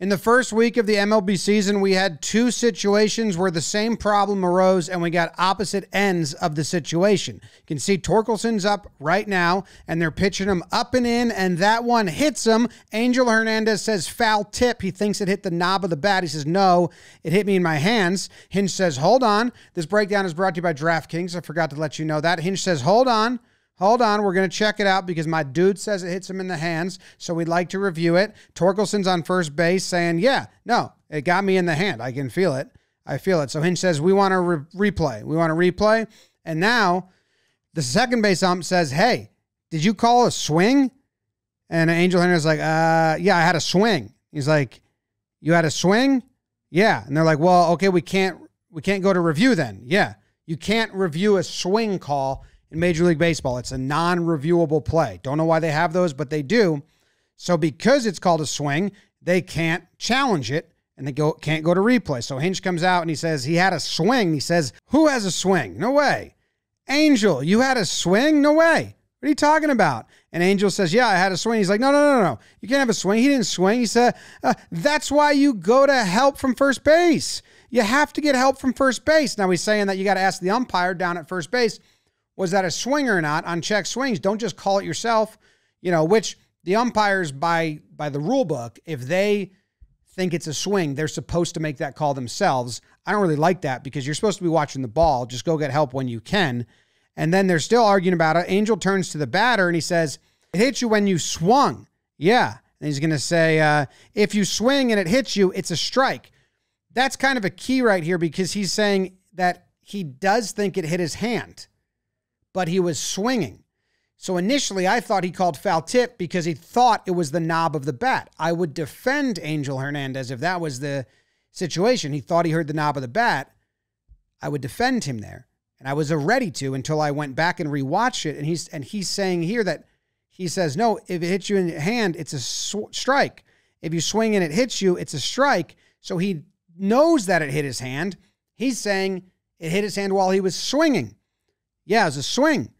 In the first week of the MLB season, we had two situations where the same problem arose and we got opposite ends of the situation. You can see Torkelson's up right now and they're pitching him up and in, and that one hits him. Angel Hernandez says foul tip. He thinks it hit the knob of the bat. He says, no, it hit me in my hands. Hinch says, hold on. This breakdown is brought to you by DraftKings. I forgot to let you know that. Hinch says, hold on. Hold on, we're going to check it out because my dude says it hits him in the hands, so we'd like to review it. Torkelson's on first base saying, yeah, no, it got me in the hand. I can feel it. I feel it. So Hinch says, we want to replay. We want to replay. And now the second base ump says, hey, did you call a swing? And Angel Hernandez's like, yeah, I had a swing. He's like, you had a swing? Yeah. And they're like, well, okay, we can't go to review then. Yeah, you can't review a swing call in Major League Baseball. It's a non-reviewable play. Don't know why they have those, but they do. So because it's called a swing, they can't challenge it, and they can't go to replay. So Hinch comes out, and he says, he had a swing. He says, who has a swing? No way. Angel, you had a swing? No way. What are you talking about? And Angel says, yeah, I had a swing. He's like, no. You can't have a swing. He didn't swing. He said, that's why you go to help from first base. You have to get help from first base. Now he's saying that you got to ask the umpire down at first base, was that a swing or not on check swings? Don't just call it yourself, you know, which the umpires by the rule book, if they think it's a swing, they're supposed to make that call themselves. I don't really like that because you're supposed to be watching the ball. Just go get help when you can. And then they're still arguing about it. Angel turns to the batter and he says, it hit you when you swung. Yeah. And he's going to say, if you swing and it hits you, it's a strike. That's kind of a key right here because he's saying that he does think it hit his hand, but he was swinging. So initially I thought he called foul tip because he thought it was the knob of the bat. I would defend Angel Hernandez if that was the situation. He thought he heard the knob of the bat. I would defend him there. And I was ready to until I went back and rewatched it. And he's saying here that he says, no, if it hits you in the hand, it's a strike. If you swing and it hits you, it's a strike. So he knows that it hit his hand. He's saying it hit his hand while he was swinging. Yeah, it was a swing.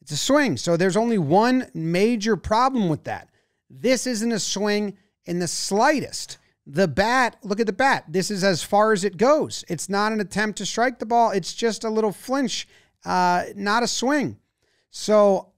It's a swing. So there's only one major problem with that. This isn't a swing in the slightest. The bat, look at the bat. This is as far as it goes. It's not an attempt to strike the ball. It's just a little flinch, not a swing. So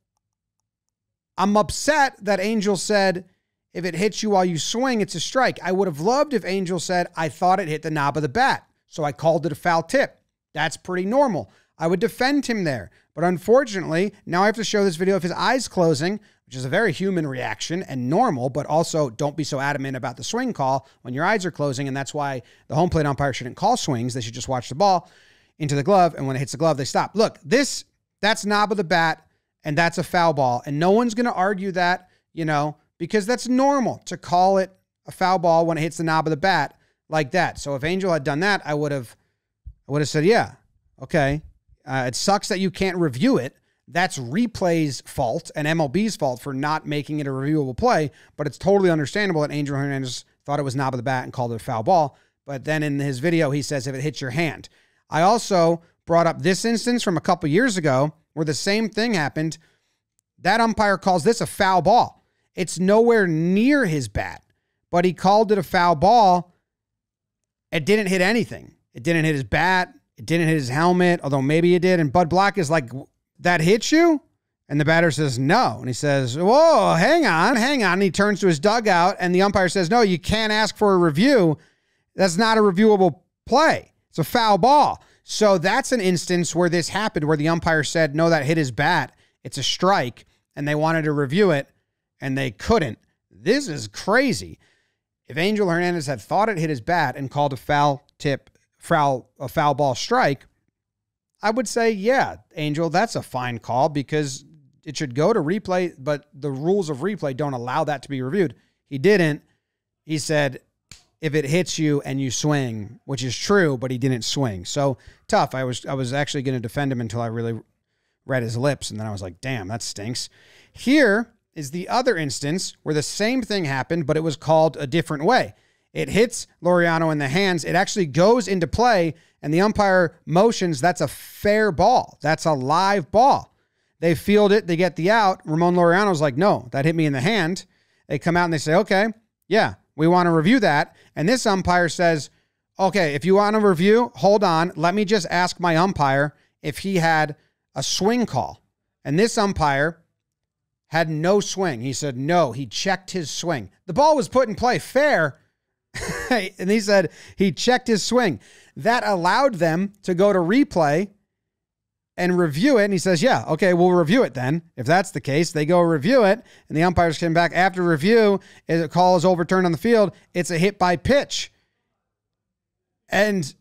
I'm upset that Angel said, if it hits you while you swing, it's a strike. I would have loved if Angel said, I thought it hit the knob of the bat, so I called it a foul tip. That's pretty normal. I would defend him there. But unfortunately, now I have to show this video of his eyes closing, which is a very human reaction and normal, but also don't be so adamant about the swing call when your eyes are closing, and that's why the home plate umpire shouldn't call swings. They should just watch the ball into the glove, and when it hits the glove, they stop. Look, that's knob of the bat, and that's a foul ball, and no one's going to argue that, you know, because that's normal to call it a foul ball when it hits the knob of the bat like that. So if Angel had done that, I would have said, yeah, okay. It sucks that you can't review it. That's replay's fault and MLB's fault for not making it a reviewable play, but it's totally understandable that Angel Hernandez thought it was knob of the bat and called it a foul ball. But then in his video, he says, if it hits your hand. I also brought up this instance from a couple years ago where the same thing happened. That umpire calls this a foul ball. It's nowhere near his bat, but he called it a foul ball. It didn't hit anything. It didn't hit his bat. It didn't hit his helmet, although maybe it did. And Bud Black is like, that hit you? And the batter says, no. And he says, whoa, hang on. And he turns to his dugout, and the umpire says, no, you can't ask for a review. That's not a reviewable play. It's a foul ball. So that's an instance where this happened, where the umpire said, no, that hit his bat. It's a strike. And they wanted to review it, and they couldn't. This is crazy. If Angel Hernandez had thought it hit his bat and called a foul tip, a foul ball strike, I would say, yeah, Angel, that's a fine call because it should go to replay, but the rules of replay don't allow that to be reviewed. He didn't. He said, if it hits you and you swing, which is true, but he didn't swing. So tough. I was actually going to defend him until I really read his lips, and then I was like, damn, that stinks. Here is the other instance where the same thing happened, but it was called a different way. It hits Laureano in the hands. It actually goes into play, and the umpire motions, that's a fair ball. That's a live ball. They field it. They get the out. Ramon Laureano's like, no, that hit me in the hand. They come out and they say, okay, yeah, We want to review that. And this umpire says, okay, if you want to review, hold on. Let me just ask my umpire if he had a swing call. And this umpire had no swing. He said, no, he checked his swing. The ball was put in play fair. And he said he checked his swing. That allowed them to go to replay and review it. And he says, yeah, okay, we'll review it then. If that's the case, they go review it. And the umpires came back after review. A call is overturned on the field. It's a hit by pitch. And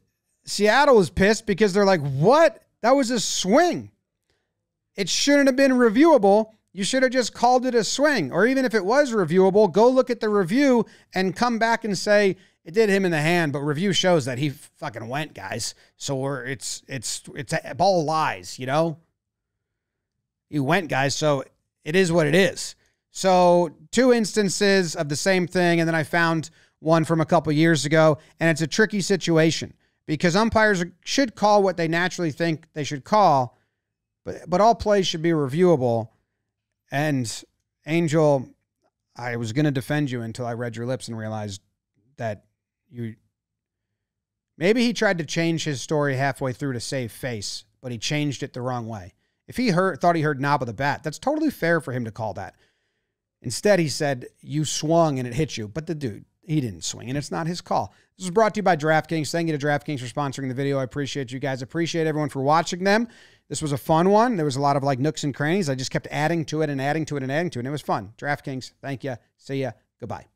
Seattle was pissed because they're like, what? That was a swing. It shouldn't have been reviewable. You should have just called it a swing. Or even if it was reviewable, go look at the review and come back and say, it did him in the hand, but review shows that he fucking went, guys. So we're, it's all lies, you know? He went, guys, so it is what it is. So two instances of the same thing, and then I found one from a couple years ago, and it's a tricky situation because umpires should call what they naturally think they should call, but all plays should be reviewable. And Angel, I was going to defend you until I read your lips and realized that you, maybe he tried to change his story halfway through to save face, but he changed it the wrong way. If he thought he heard knob of the bat, that's totally fair for him to call that. Instead, he said, you swung and it hit you, but the dude, he didn't swing and it's not his call. This is brought to you by DraftKings. Thank you to DraftKings for sponsoring the video. I appreciate you guys. Appreciate everyone for watching them. This was a fun one. There was a lot of like nooks and crannies. I just kept adding to it and adding to it and adding to it. And it was fun. DraftKings. Thank you. See ya. Goodbye.